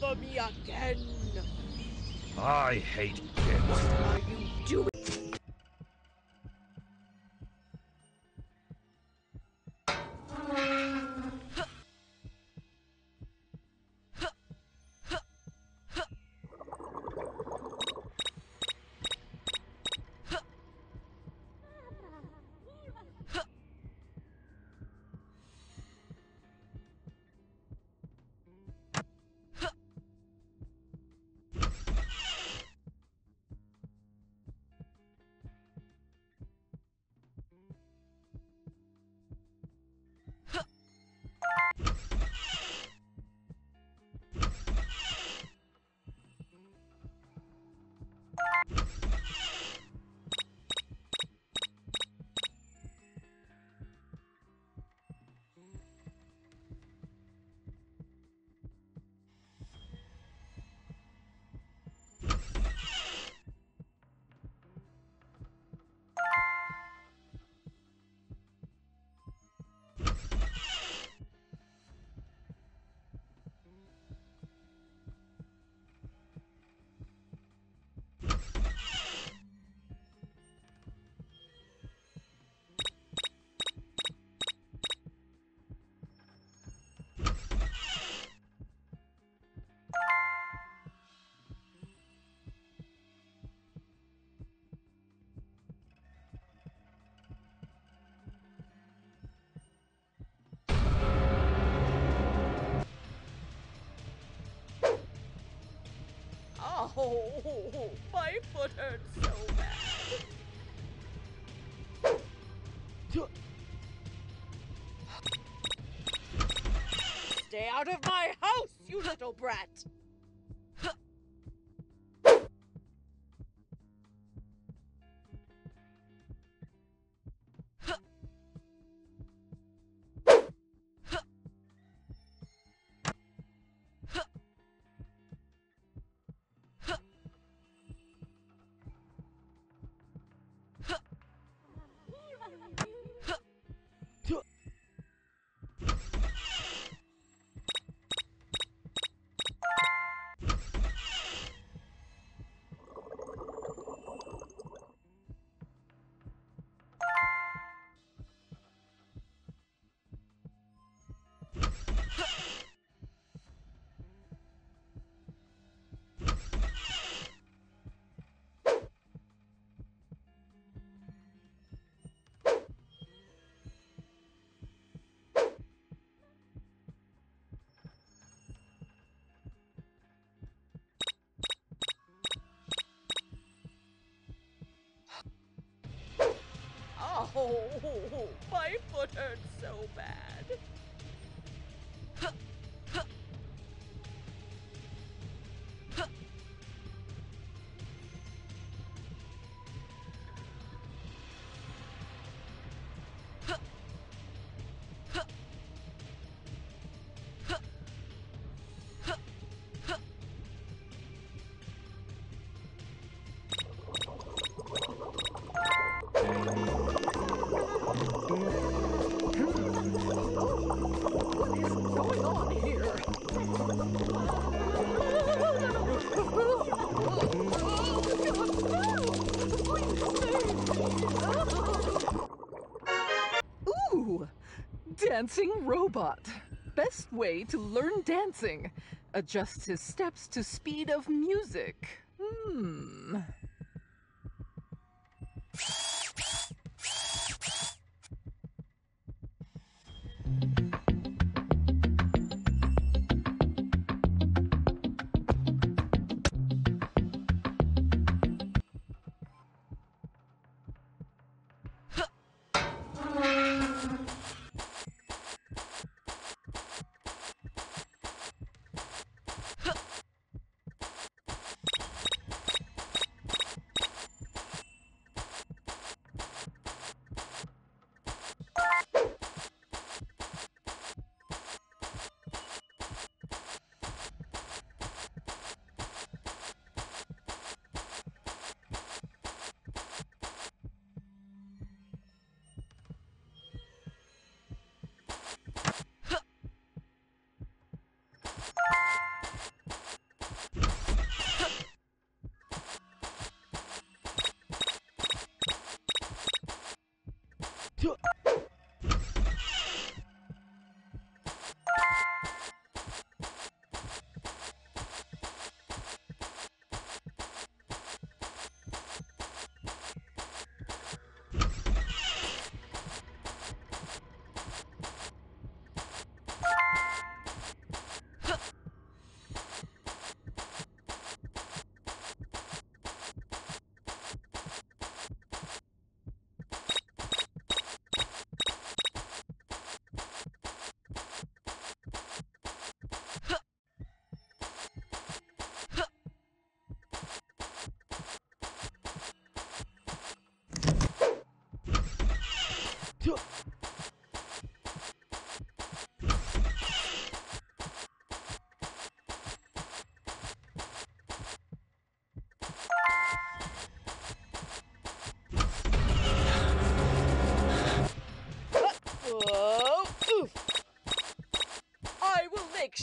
bother me again. I hate kids. What are you doing? Oh, my foot hurts so bad. Stay out of my house, you little brat! Oh, my foot hurts so bad. Dancing robot. Best way to learn dancing. Adjust his steps to speed of music.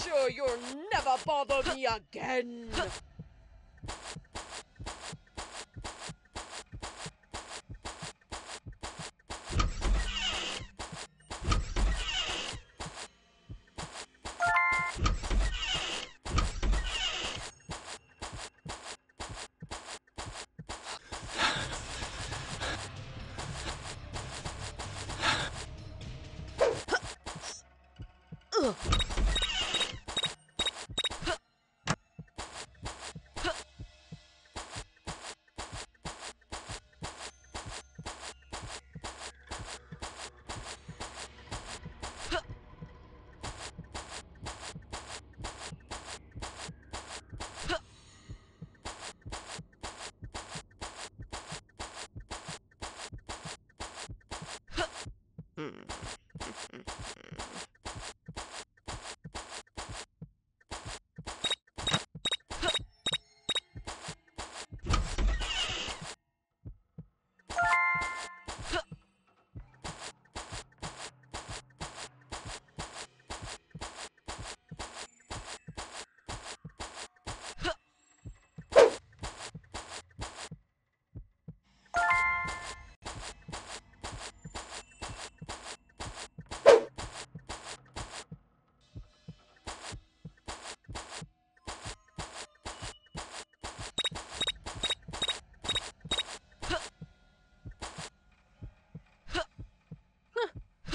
sure you'll never bother me again.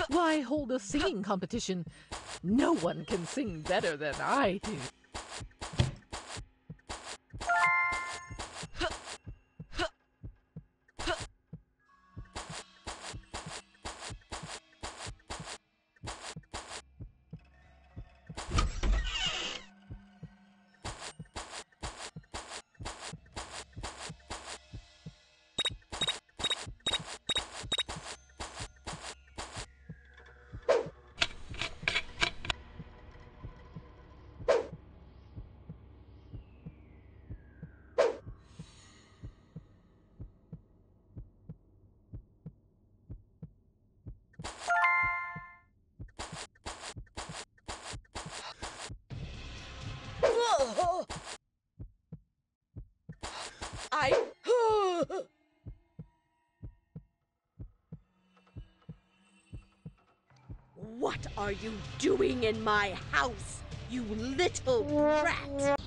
Why hold a singing competition? No one can sing better than I do. What are you doing in my house, you little brat?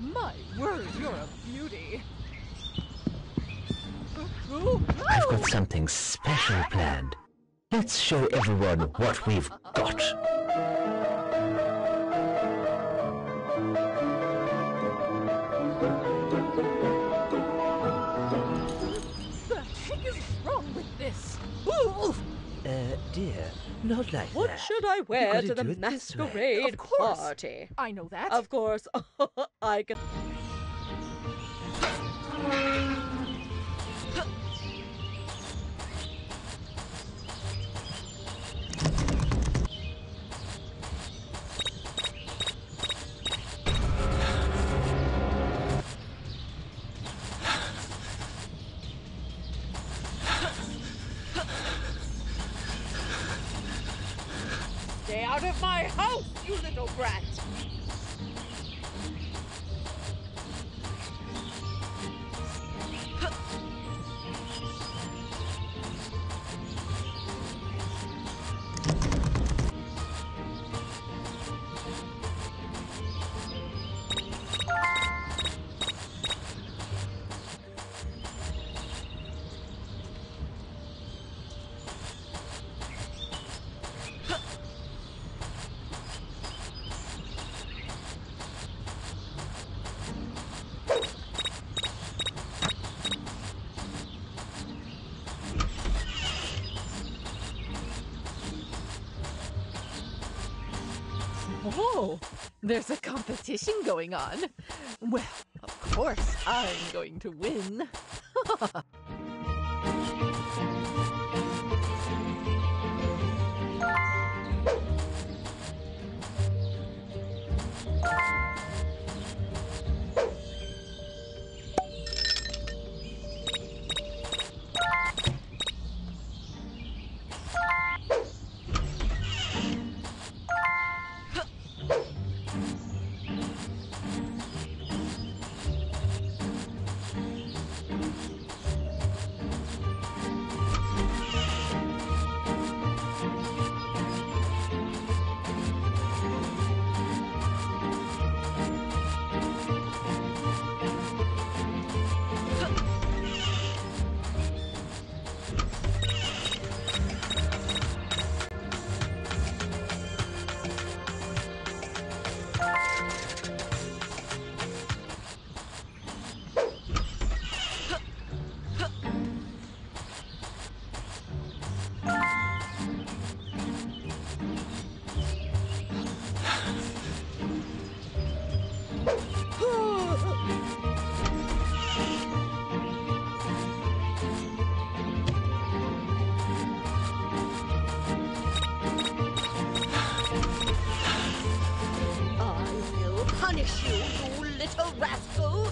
My word, you're a beauty. I've got something special planned. Let's show everyone what we've got. Dear, not like what that. What should I wear to the masquerade party? I know that. Of course, I can. Stay out of my house, you little brat! Whoa, there's a competition going on. Well, of course I'm going to win. punish you, you little rascal!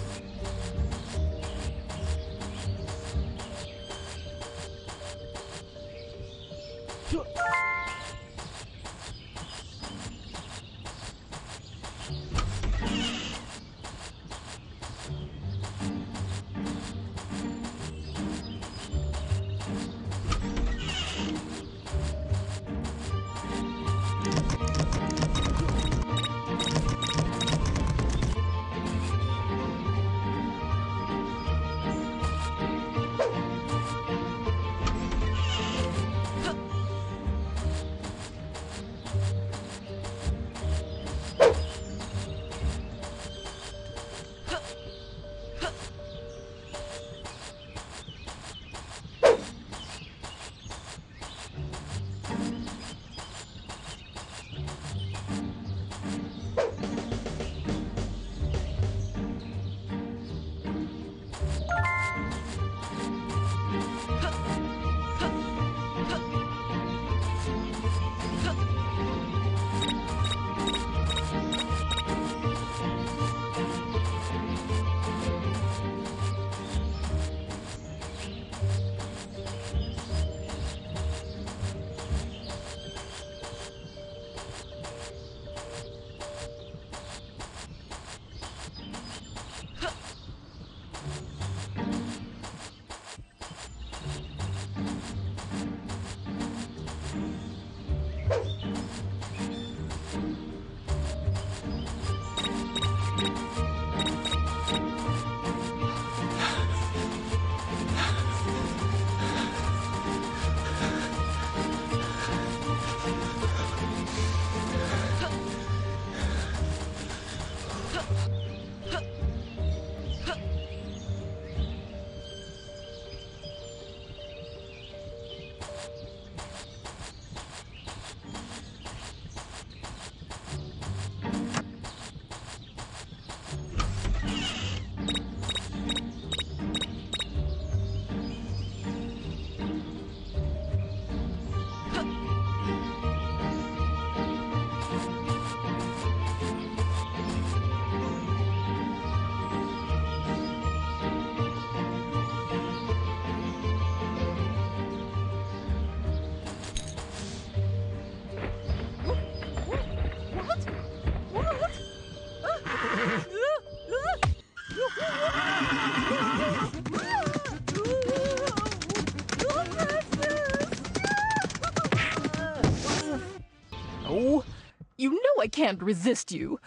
I can't resist you.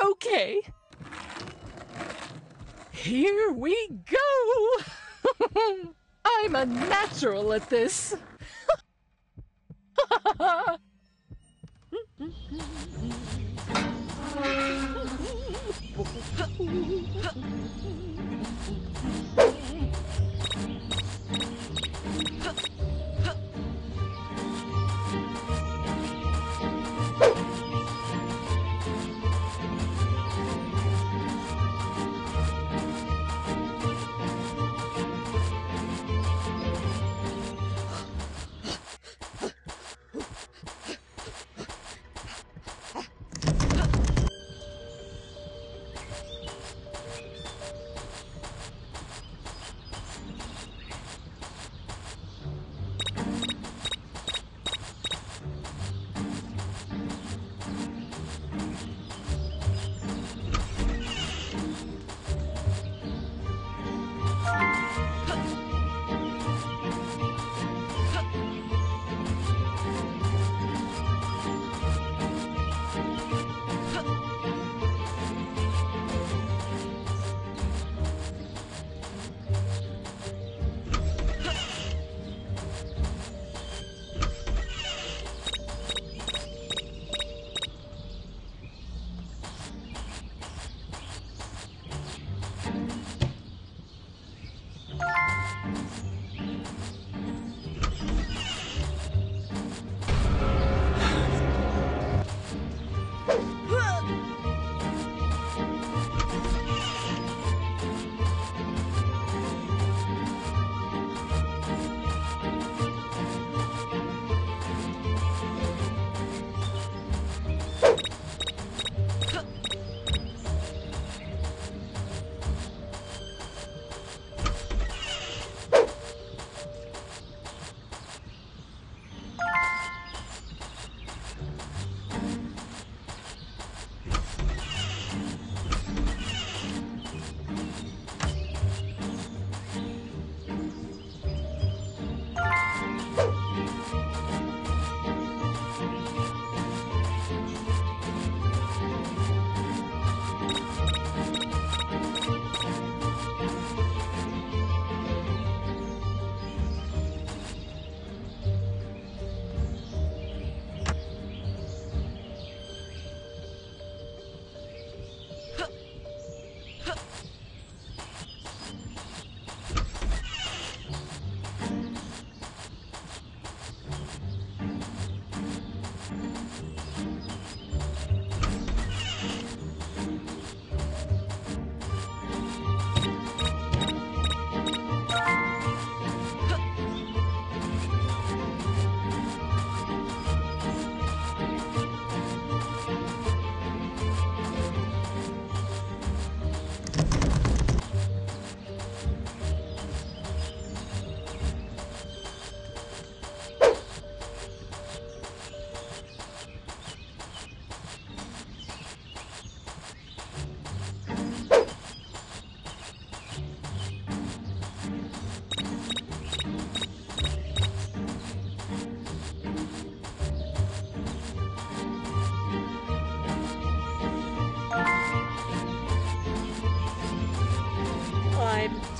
Okay. Here we go! I'm a natural at this.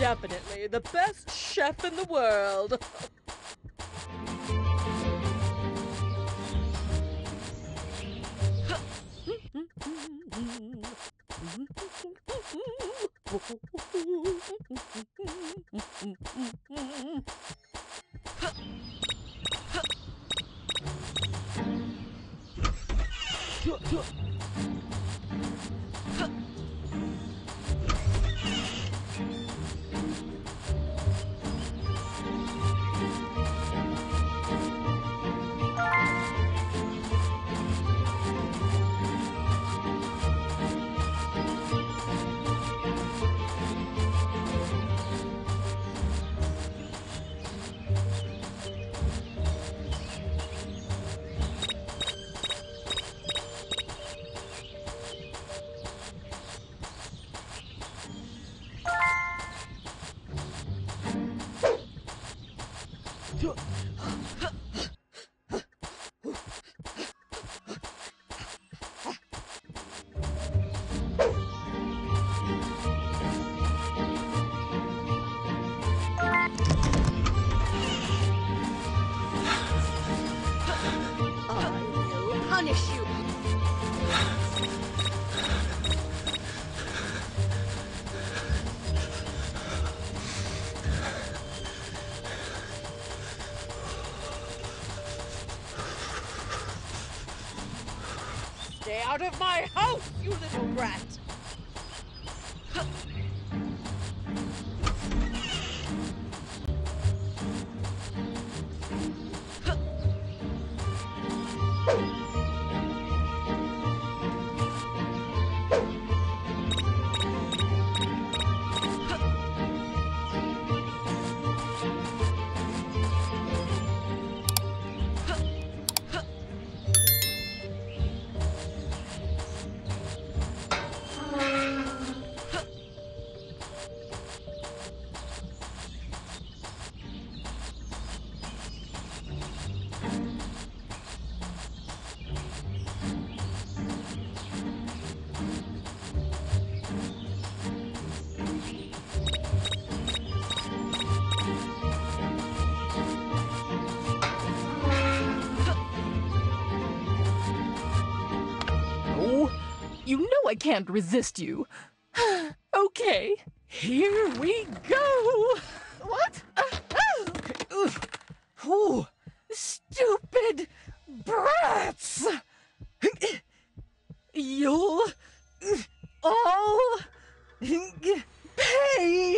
definitely the best chef in the world. Stay out of my house, you little brat! I can't resist you. Okay, here we go. What? Oh, stupid brats! You'll all pay.